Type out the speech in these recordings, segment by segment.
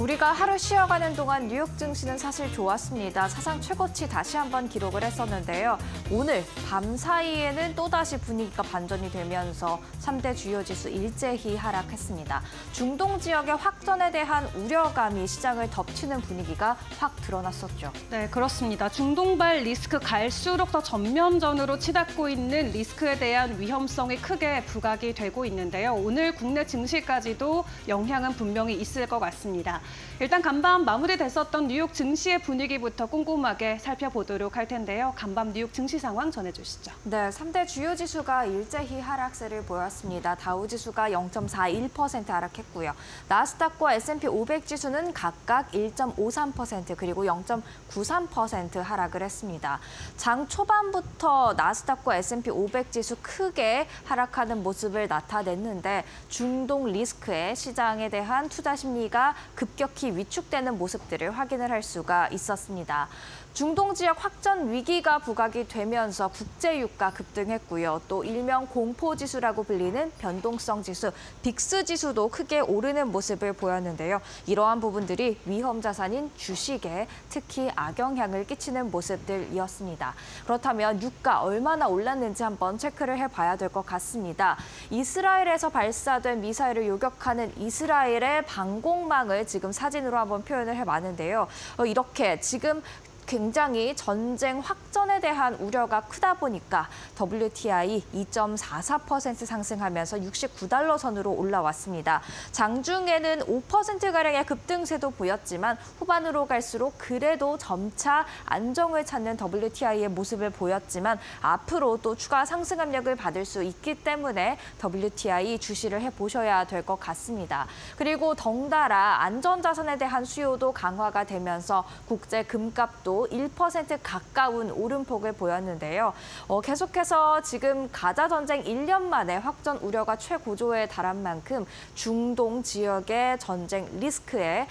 우리가 하루 쉬어가는 동안 뉴욕 증시는 사실 좋았습니다. 사상 최고치 다시 한번 기록을 했었는데요. 오늘 밤 사이에는 또다시 분위기가 반전이 되면서 3대 주요 지수 일제히 하락했습니다. 중동 지역의 확전에 대한 우려감이 시장을 덮치는 분위기가 확 드러났었죠. 네, 그렇습니다. 중동발 리스크 갈수록 더 전면전으로 치닫고 있는 리스크에 대한 위험성이 크게 부각이 되고 있는데요. 오늘 국내 증시까지도 영향은 분명히 있을 것 같습니다. 일단 간밤 마무리됐었던 뉴욕 증시의 분위기부터 꼼꼼하게 살펴보도록 할 텐데요. 간밤 뉴욕 증시 상황 전해주시죠. 네, 3대 주요 지수가 일제히 하락세를 보였습니다. 다우지수가 0.41% 하락했고요. 나스닥과 S&P 500 지수는 각각 1.53% 그리고 0.93% 하락을 했습니다. 장 초반부터 나스닥과 S&P 500 지수 크게 하락하는 모습을 나타냈는데 중동 리스크에 시장에 대한 투자 심리가 급격히 위축되는 모습들을 확인을 할 수가 있었습니다. 중동 지역 확전 위기가 부각이 되면서 국제 유가 급등했고요. 또 일명 공포지수라고 불리는 변동성 지수, 빅스 지수도 크게 오르는 모습을 보였는데요. 이러한 부분들이 위험 자산인 주식에 특히 악영향을 끼치는 모습들이었습니다. 그렇다면 유가 얼마나 올랐는지 한번 체크를 해봐야 될 것 같습니다. 이스라엘에서 발사된 미사일을 요격하는 이스라엘의 방공망을 지금 사진으로 한번 표현을 해봤는데요. 이렇게 지금 굉장히 전쟁 확전에 대한 우려가 크다 보니까 WTI 2.44% 상승하면서 69달러 선으로 올라왔습니다. 장중에는 5%가량의 급등세도 보였지만 후반으로 갈수록 그래도 점차 안정을 찾는 WTI의 모습을 보였지만 앞으로 또 추가 상승 압력을 받을 수 있기 때문에 WTI 주시를 해보셔야 될 것 같습니다. 그리고 덩달아 안전자산에 대한 수요도 강화가 되면서 국제 금값도 1% 가까운 오름폭을 보였는데요. 계속해서 지금 가자 전쟁 1년 만에 확전 우려가 최고조에 달한 만큼 중동 지역의 전쟁 리스크에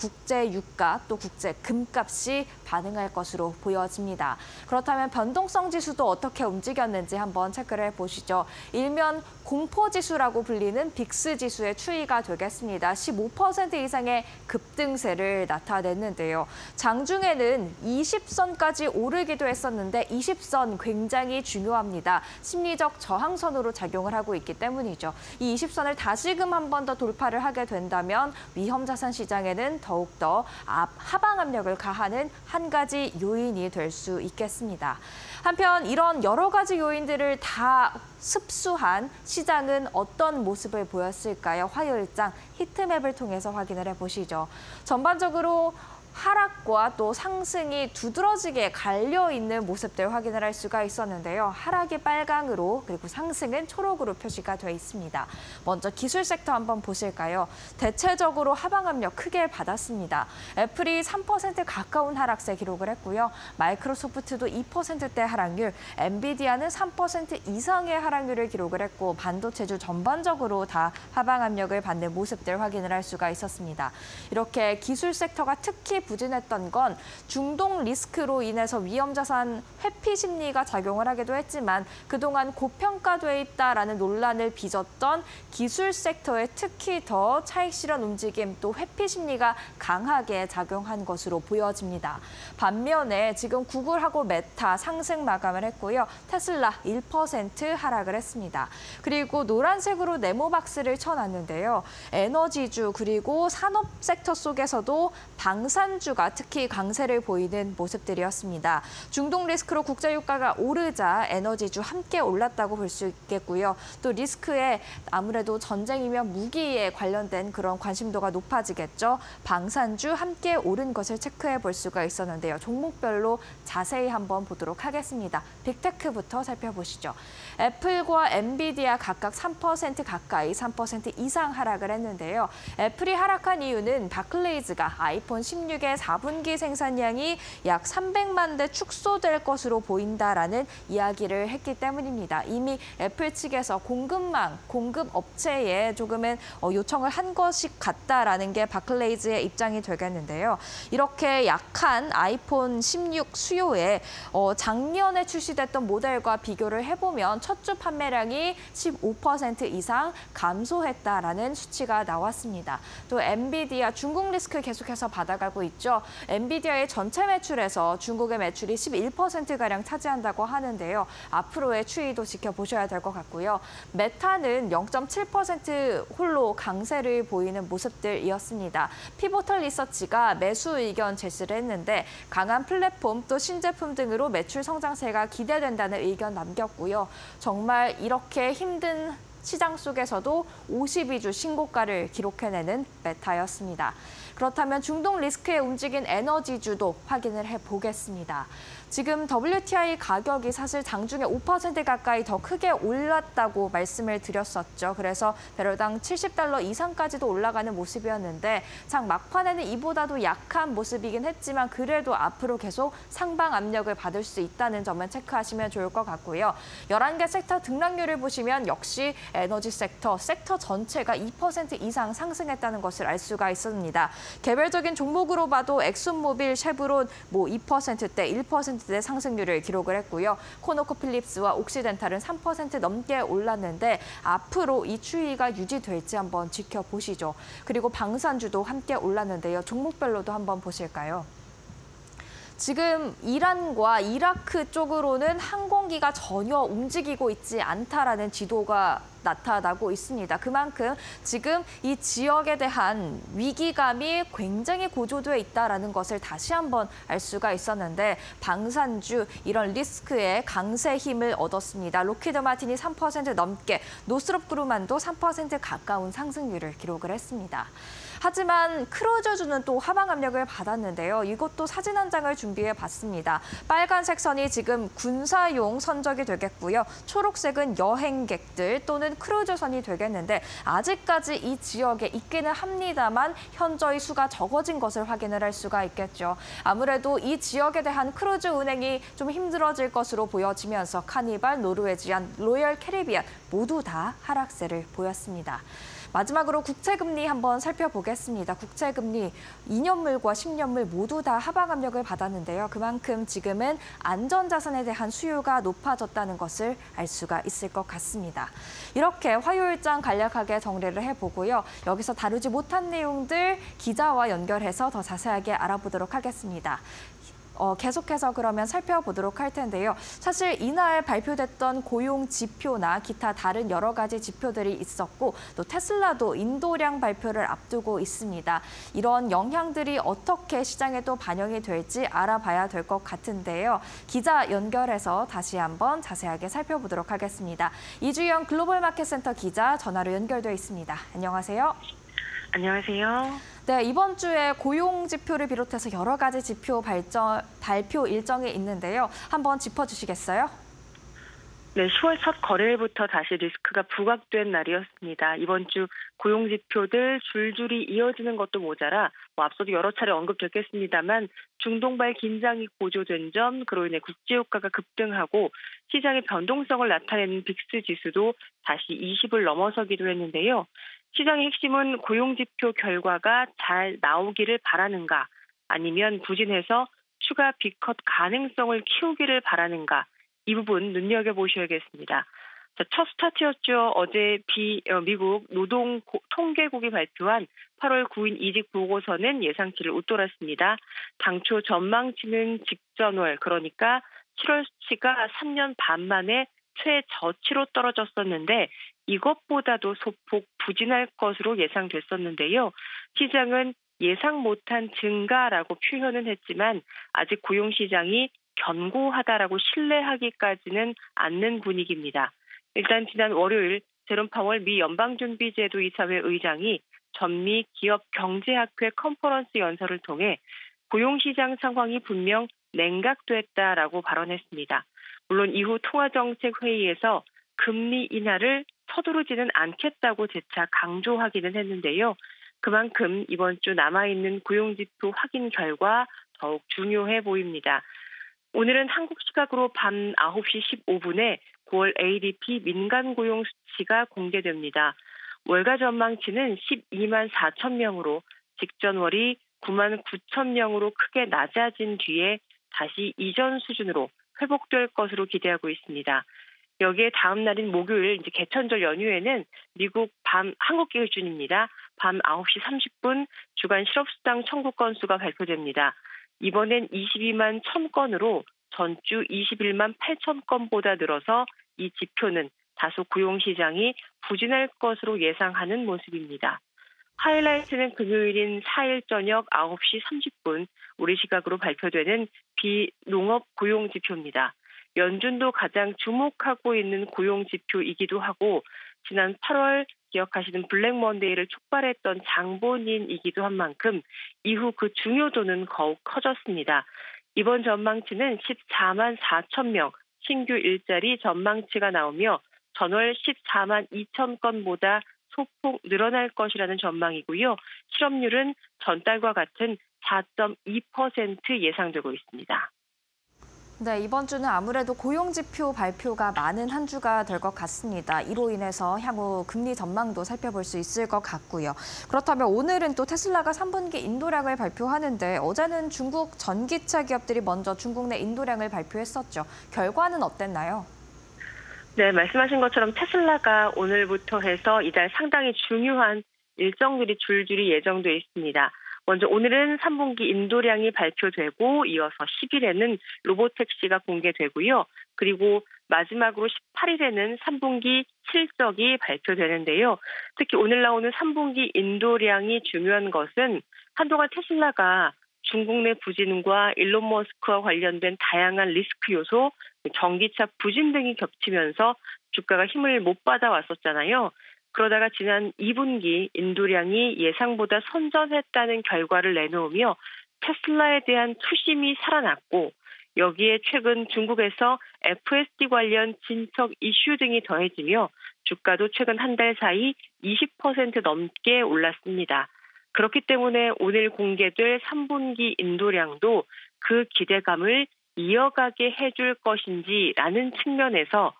국제 유가 또 국제 금값이 반응할 것으로 보여집니다. 그렇다면 변동성 지수도 어떻게 움직였는지 한번 체크를 해보시죠. 일면 공포지수라고 불리는 빅스 지수의 추이가 되겠습니다. 15% 이상의 급등세를 나타냈는데요. 장중에는 20선까지 오르기도 했었는데 20선 굉장히 중요합니다. 심리적 저항선으로 작용을 하고 있기 때문이죠. 이 20선을 다시금 한 번 더 돌파를 하게 된다면 위험자산 시장에는 더욱더 하방 압력을 가하는 한 가지 요인이 될 수 있겠습니다. 한편 이런 여러 가지 요인들을 다 습수한 시장은 어떤 모습을 보였을까요? 화요일장 히트맵을 통해서 확인을 해보시죠. 전반적으로 하락과 또 상승이 두드러지게 갈려 있는 모습들 확인을 할 수가 있었는데요. 하락이 빨강으로 그리고 상승은 초록으로 표시가 돼 있습니다. 먼저 기술 섹터 한번 보실까요? 대체적으로 하방 압력 크게 받았습니다. 애플이 3% 가까운 하락세 기록을 했고요. 마이크로소프트도 2%대 하락률, 엔비디아는 3% 이상의 하락률을 기록을 했고 반도체주 전반적으로 다 하방 압력을 받는 모습들 확인을 할 수가 있었습니다. 이렇게 기술 섹터가 특히 부진했던 건 중동 리스크로 인해서 위험자산 회피 심리가 작용을 하기도 했지만 그동안 고평가돼 있다라는 논란을 빚었던 기술 섹터에 특히 더 차익 실현 움직임 또 회피 심리가 강하게 작용한 것으로 보여집니다. 반면에 지금 구글하고 메타 상승 마감을 했고요. 테슬라 1% 하락을 했습니다. 그리고 노란색으로 네모박스를 쳐놨는데요. 에너지주 그리고 산업 섹터 속에서도 방산 주가 특히 강세를 보이는 모습들이었습니다. 중동 리스크로 국제 유가가 오르자 에너지주 함께 올랐다고 볼 수 있겠고요. 또 리스크에 아무래도 전쟁이면 무기에 관련된 그런 관심도가 높아지겠죠. 방산주 함께 오른 것을 체크해 볼 수가 있었는데요. 종목별로 자세히 한번 보도록 하겠습니다. 빅테크부터 살펴보시죠. 애플과 엔비디아 각각 3% 가까이 3% 이상 하락을 했는데요. 애플이 하락한 이유는 바클레이즈가 아이폰 16 휴게 4분기 생산량이 약 300만 대 축소될 것으로 보인다라는 이야기를 했기 때문입니다. 이미 애플 측에서 공급 업체에 조금은 요청을 한 것이 같다라는 게 바클레이즈의 입장이 되겠는데요. 이렇게 약한 아이폰 16 수요에 작년에 출시됐던 모델과 비교를 해보면 첫 주 판매량이 15% 이상 감소했다라는 수치가 나왔습니다. 또 엔비디아 중국 리스크 계속해서 받아가고 있죠. 엔비디아의 전체 매출에서 중국의 매출이 11%가량 차지한다고 하는데요. 앞으로의 추이도 지켜보셔야 될 것 같고요. 메타는 0.7% 홀로 강세를 보이는 모습들이었습니다. 피보털 리서치가 매수 의견 제시를 했는데 강한 플랫폼 또 신제품 등으로 매출 성장세가 기대된다는 의견 남겼고요. 정말 이렇게 힘든 시장 속에서도 52주 신고가를 기록해내는 메타였습니다. 그렇다면 중동 리스크에 움직인 에너지주도 확인을 해보겠습니다. 지금 WTI 가격이 사실 장중에 5% 가까이 더 크게 올랐다고 말씀을 드렸었죠. 그래서 배럴당 70달러 이상까지도 올라가는 모습이었는데 장 막판에는 이보다도 약한 모습이긴 했지만 그래도 앞으로 계속 상방 압력을 받을 수 있다는 점은 체크하시면 좋을 것 같고요. 11개 섹터 등락률을 보시면 역시 에너지 섹터 전체가 2% 이상 상승했다는 것을 알 수가 있습니다. 개별적인 종목으로 봐도 엑슨모빌, 쉐브론 뭐 2%대, 1%대 상승률을 기록을 했고요. 코노코필립스와 옥시덴탈은 3% 넘게 올랐는데 앞으로 이 추이가 유지될지 한번 지켜보시죠. 그리고 방산주도 함께 올랐는데요. 종목별로도 한번 보실까요? 지금 이란과 이라크 쪽으로는 항공기가 전혀 움직이고 있지 않다라는 지도가 나타나고 있습니다. 그만큼 지금 이 지역에 대한 위기감이 굉장히 고조돼 있다는 것을 다시 한번 알 수가 있었는데 방산주 이런 리스크에 강세 힘을 얻었습니다. 록히드 마틴이 3% 넘게, 노스롭 그루만도 3% 가까운 상승률을 기록을 했습니다. 하지만 크루즈주는 또 하방 압력을 받았는데요. 이것도 사진 한 장을 준비해봤습니다. 빨간색 선이 지금 군사용 선적이 되겠고요. 초록색은 여행객들 또는 크루즈선이 되겠는데 아직까지 이 지역에 있기는 합니다만 현저히 수가 적어진 것을 확인을 할 수가 있겠죠. 아무래도 이 지역에 대한 크루즈 운행이 좀 힘들어질 것으로 보여지면서 카니발, 노르웨지안, 로열 캐리비안 모두 다 하락세를 보였습니다. 마지막으로 국채금리 한번 살펴보겠습니다. 국채금리 2년물과 10년물 모두 다 하방 압력을 받았는데요. 그만큼 지금은 안전자산에 대한 수요가 높아졌다는 것을 알 수가 있을 것 같습니다. 이렇게 화요일장 간략하게 정리를 해보고요. 여기서 다루지 못한 내용들 기자와 연결해서 더 자세하게 알아보도록 하겠습니다. 계속해서 그러면 살펴보도록 할 텐데요. 사실 이날 발표됐던 고용 지표나 기타 다른 여러 가지 지표들이 있었고 또 테슬라도 인도량 발표를 앞두고 있습니다. 이런 영향들이 어떻게 시장에 또 반영이 될지 알아봐야 될 것 같은데요. 기자 연결해서 다시 한번 자세하게 살펴보도록 하겠습니다. 이주영 글로벌 마켓센터 기자 전화로 연결돼 있습니다. 안녕하세요. 안녕하세요. 네, 이번 주에 고용 지표를 비롯해서 여러 가지 지표 발표 일정이 있는데요. 한번 짚어주시겠어요? 네, 10월 첫 거래일부터 다시 리스크가 부각된 날이었습니다. 이번 주 고용 지표들 줄줄이 이어지는 것도 모자라 앞서도 여러 차례 언급됐겠습니다만 중동발 긴장이 고조된 점, 그로 인해 국제유가가 급등하고 시장의 변동성을 나타내는 빅스 지수도 다시 20을 넘어서기도 했는데요. 시장의 핵심은 고용지표 결과가 잘 나오기를 바라는가, 아니면 부진해서 추가 빅컷 가능성을 키우기를 바라는가, 이 부분 눈여겨보셔야겠습니다. 첫 스타트였죠. 어제 미국 노동통계국이 발표한 8월 9일 이직 보고서는 예상치를 웃돌았습니다. 당초 전망치는 직전월, 그러니까 7월 수치가 3년 반 만에 최저치로 떨어졌었는데 이것보다도 소폭 부진할 것으로 예상됐었는데요. 시장은 예상 못한 증가라고 표현은 했지만 아직 고용시장이 견고하다라고 신뢰하기까지는 않는 분위기입니다. 일단 지난 월요일 제롬 파월 미 연방준비제도 이사회 의장이 전미 기업경제학회 컨퍼런스 연설을 통해 고용시장 상황이 분명 냉각됐다라고 발언했습니다. 물론 이후 통화정책회의에서 금리 인하를 서두르지는 않겠다고 재차 강조하기는 했는데요. 그만큼 이번 주 남아있는 고용지표 확인 결과 더욱 중요해 보입니다. 오늘은 한국 시각으로 밤 9시 15분에 9월 ADP 민간 고용 수치가 공개됩니다. 월가 전망치는 12만 4천 명으로 직전월이 9만 9천 명으로 크게 낮아진 뒤에 다시 이전 수준으로 회복될 것으로 기대하고 있습니다. 여기에 다음 날인 목요일 개천절 연휴에는 미국 한국기 기준입니다. 밤 9시 30분 주간 실업수당 청구 건수가 발표됩니다. 이번엔 22만 1,000건으로 전주 21만 8,000건보다 늘어서 이 지표는 다소 고용시장이 부진할 것으로 예상하는 모습입니다. 하이라이트는 금요일인 4일 저녁 9시 30분 우리 시각으로 발표되는 비농업 고용지표입니다. 연준도 가장 주목하고 있는 고용지표이기도 하고 지난 8월 기억하시는 블랙먼데이를 촉발했던 장본인이기도 한 만큼 이후 그 중요도는 더욱 커졌습니다. 이번 전망치는 14만 4천 명 신규 일자리 전망치가 나오며 전월 14만 2천 건보다 소폭 늘어날 것이라는 전망이고요. 실업률은 전달과 같은 4.2% 예상되고 있습니다. 네, 이번 주는 아무래도 고용지표 발표가 많은 한 주가 될 것 같습니다. 이로 인해서 향후 금리 전망도 살펴볼 수 있을 것 같고요. 그렇다면 오늘은 또 테슬라가 3분기 인도량을 발표하는데 어제는 중국 전기차 기업들이 먼저 중국 내 인도량을 발표했었죠. 결과는 어땠나요? 네, 말씀하신 것처럼 테슬라가 오늘부터 해서 이달 상당히 중요한 일정들이 줄줄이 예정돼 있습니다. 먼저 오늘은 3분기 인도량이 발표되고 이어서 10일에는 로보택시가 공개되고요. 그리고 마지막으로 18일에는 3분기 실적이 발표되는데요. 특히 오늘 나오는 3분기 인도량이 중요한 것은 한동안 테슬라가 중국 내 부진과 일론 머스크와 관련된 다양한 리스크 요소, 전기차 부진 등이 겹치면서 주가가 힘을 못 받아왔었잖아요. 그러다가 지난 2분기 인도량이 예상보다 선전했다는 결과를 내놓으며 테슬라에 대한 투심이 살아났고 여기에 최근 중국에서 FSD 관련 진척 이슈 등이 더해지며 주가도 최근 한 달 사이 20% 넘게 올랐습니다. 그렇기 때문에 오늘 공개될 3분기 인도량도 그 기대감을 이어가게 해줄 것인지라는 측면에서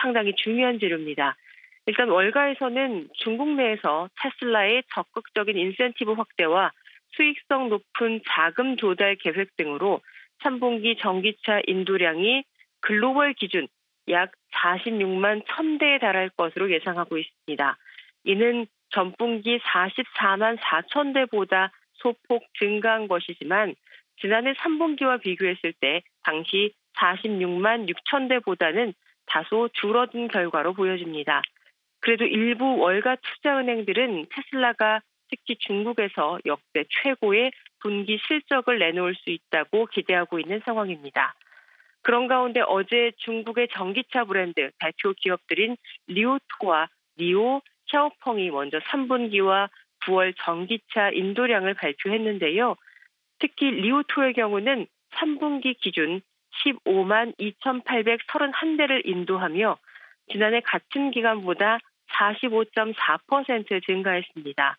상당히 중요한 지표입니다. 일단 월가에서는 중국 내에서 테슬라의 적극적인 인센티브 확대와 수익성 높은 자금 조달 계획 등으로 3분기 전기차 인도량이 글로벌 기준 약 46만 1,000대에 달할 것으로 예상하고 있습니다. 이는 전분기 44만 4,000대보다 소폭 증가한 것이지만 지난해 3분기와 비교했을 때 당시 46만 6,000대보다는 다소 줄어든 결과로 보여집니다. 그래도 일부 월가 투자은행들은 테슬라가 특히 중국에서 역대 최고의 분기 실적을 내놓을 수 있다고 기대하고 있는 상황입니다. 그런 가운데 어제 중국의 전기차 브랜드 대표 기업들인 리오토와 니오, 샤오펑이 먼저 3분기와 9월 전기차 인도량을 발표했는데요. 특히 리오토의 경우는 3분기 기준 15만 2,831대를 인도하며 지난해 같은 기간보다 45.4% 증가했습니다.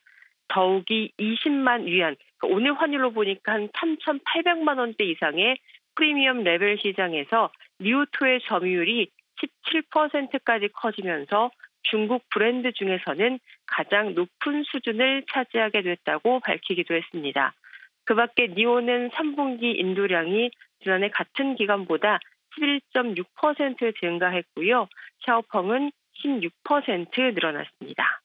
더욱이 20만 위안, 오늘 환율로 보니까 한 3,800만 원대 이상의 프리미엄 레벨 시장에서 리오토의 점유율이 17%까지 커지면서 중국 브랜드 중에서는 가장 높은 수준을 차지하게 됐다고 밝히기도 했습니다. 그 밖에 니오는 3분기 인도량이 지난해 같은 기간보다 11.6% 증가했고요. 샤오펑은 16% 늘어났습니다.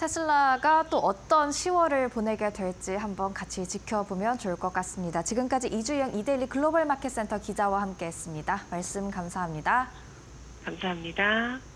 테슬라가 또 어떤 10월을 보내게 될지 한번 같이 지켜보면 좋을 것 같습니다. 지금까지 이주영 이데일리 글로벌 마켓센터 기자와 함께했습니다. 말씀 감사합니다. 감사합니다.